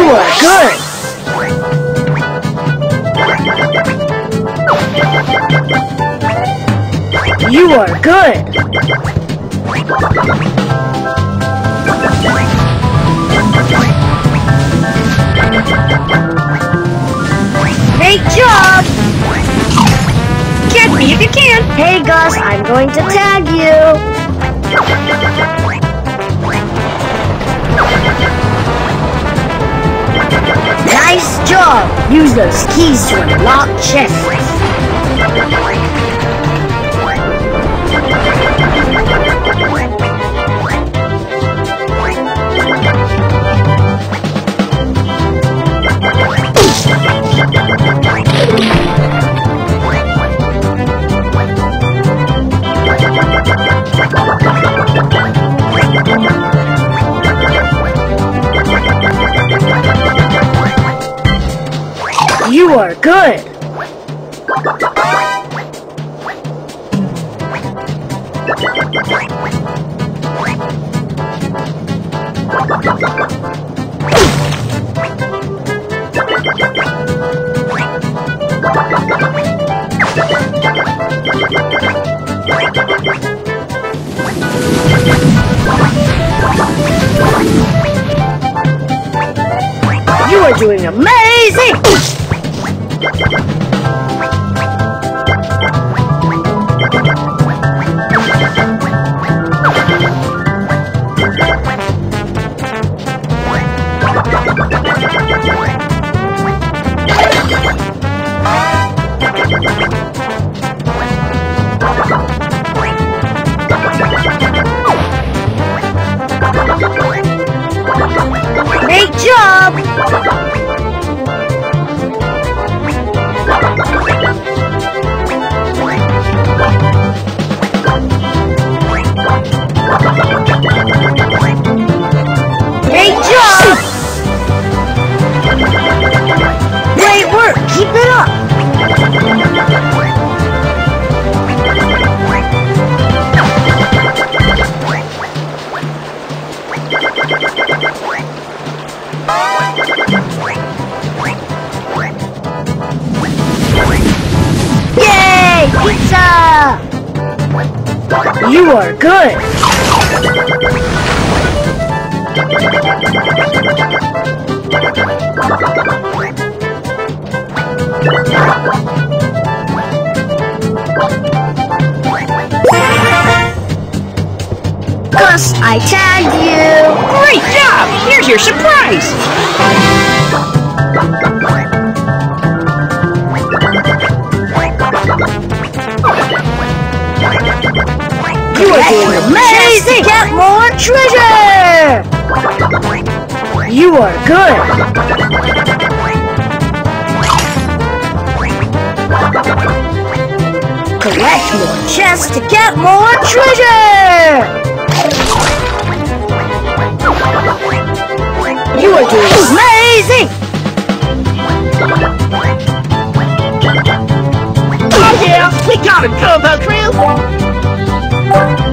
You are good! You are good! Great job! Catch me if you can! Hey Gus, I'm going to tag you! Nice job! Use those keys to unlock chests. You are good! You are doing amazing! Great job! You are good! Gus, I tagged you! Great job! Here's your surprise! You are doing amazing! Get more treasure! You are good! Collect more chests to get more treasure! You are doing amazing! Oh yeah! We got him, Combo Crew!